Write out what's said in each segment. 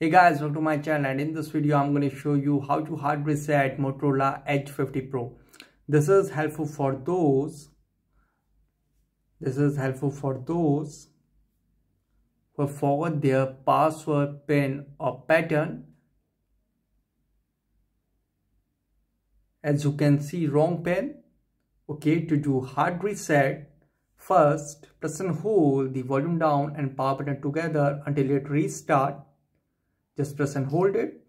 Hey guys, welcome to my channel, and in this video I'm going to show you how to hard reset Motorola Edge 50 Pro. This is helpful for those who forgot their password, pin or pattern. As you can see, wrong pin. Okay, to do hard reset, first press and hold the volume down and power button together until it restarts. Just press and hold it.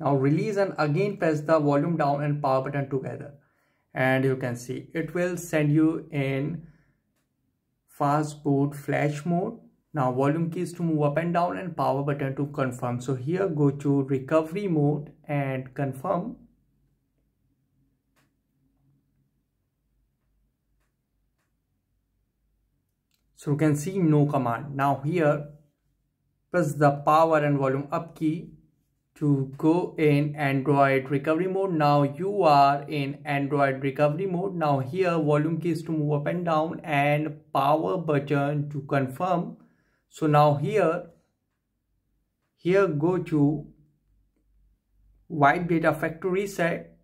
Now release and again press the volume down and power button together. And you can see it will send you in fast boot flash mode. Now volume keys to move up and down and power button to confirm. So here go to recovery mode and confirm. So you can see no command. Now here press the power and volume up key to go in Android recovery mode. Now you are in Android recovery mode. Now here volume keys to move up and down and power button to confirm. So now here go to wipe data factory reset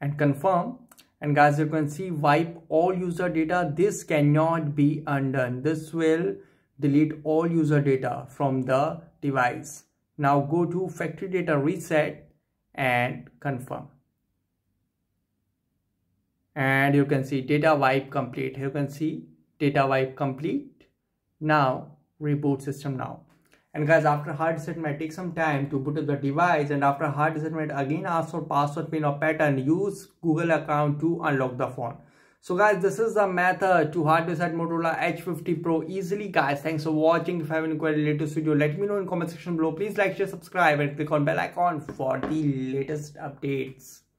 and confirm. And guys, you can see wipe all user data. This cannot be undone. This will delete all user data from the device. Now go to factory data reset and confirm. And you can see data wipe complete. You can see data wipe complete. Now reboot system now. And guys, after hard reset might take some time to boot up the device, and after hard reset might again ask for password, pin or pattern. Use Google account to unlock the phone. So guys, this is the method to hard reset Motorola Edge 50 Pro easily. Guys, thanks for watching. If you have any query related to this video, let me know in comment section below. Please like, share, subscribe and click on bell icon for the latest updates.